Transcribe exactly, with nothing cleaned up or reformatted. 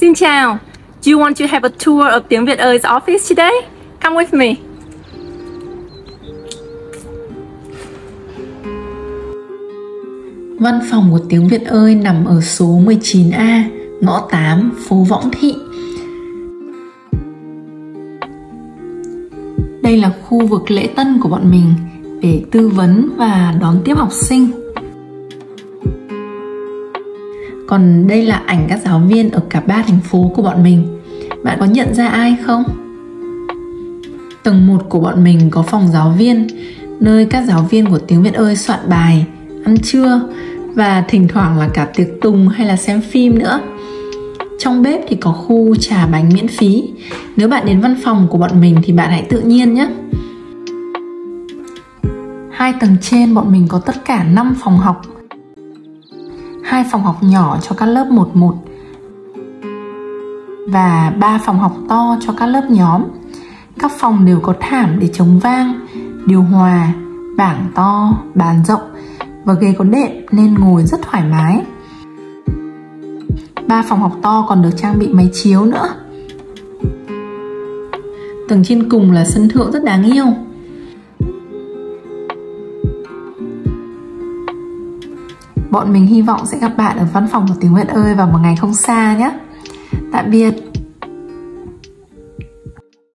Xin chào. Do you want to have a tour of Tiếng Việt ơi office today? Come with me. Văn phòng của Tiếng Việt ơi nằm ở số mười chín A, ngõ tám, phố Võng Thị. Đây là khu vực lễ tân của bọn mình để tư vấn và đón tiếp học sinh. Còn đây là ảnh các giáo viên ở cả ba thành phố của bọn mình. Bạn có nhận ra ai không? Tầng một của bọn mình có phòng giáo viên, nơi các giáo viên của Tiếng Việt ơi soạn bài, ăn trưa và thỉnh thoảng là cả tiệc tùng hay là xem phim nữa. Trong bếp thì có khu trà bánh miễn phí. Nếu bạn đến văn phòng của bọn mình thì bạn hãy tự nhiên nhé. Hai tầng trên bọn mình có tất cả năm phòng học. Hai phòng học nhỏ cho các lớp một một và ba phòng học to cho các lớp nhóm. Các phòng đều có thảm để chống vang, điều hòa, bảng to, bàn rộng và ghế có đệm nên ngồi rất thoải mái. Ba phòng học to còn được trang bị máy chiếu nữa. Tầng trên cùng là sân thượng rất đáng yêu. Bọn mình hy vọng sẽ gặp bạn ở văn phòng của Tiếng Việt ơi vào một ngày không xa nhé. Tạm biệt!